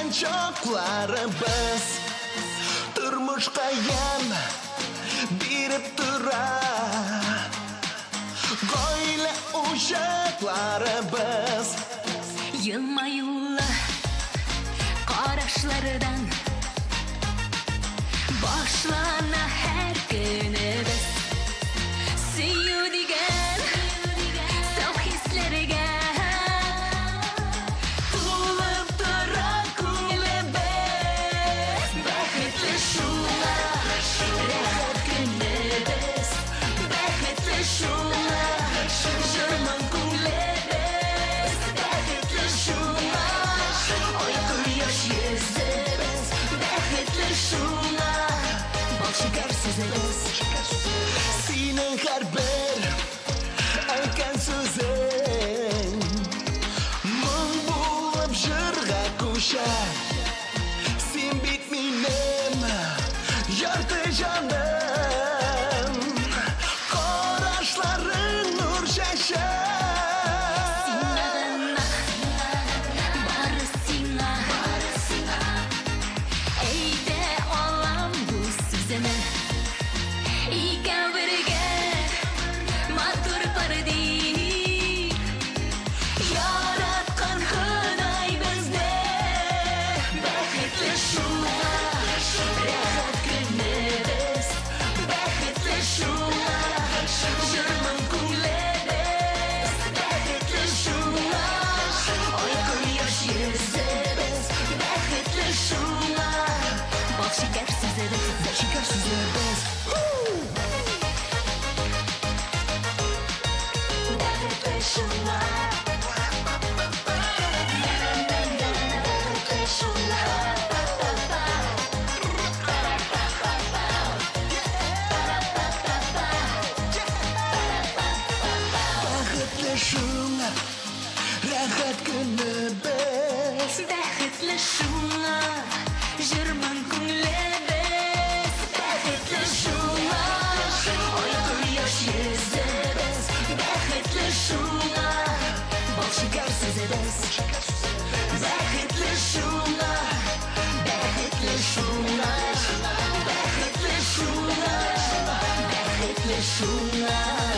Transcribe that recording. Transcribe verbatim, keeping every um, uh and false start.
Qanchoqlari biz turmushqa yam berib turar. Go'yla o'shaklari biz yilmayullar qarashlaridan boshlana har kuni biz suyudigan so'z hislariga senin her bir aytgan so'zing ming bo'lib jirg'a qo'shar. Sen bitmayman yorti jonim, qarashlaring nur shashar. Sinadan bari sina ayta olam bu so'zini. Rahat kuni biz baxtli shunlar, yirman kunli biz baxtli shunlar, oyqir yosh yuzli biz baxtli shunlar, boshqar so'zi biz baxtli shunlar, baxtli shunlar, baxtli shunlar, baxtli shunlar.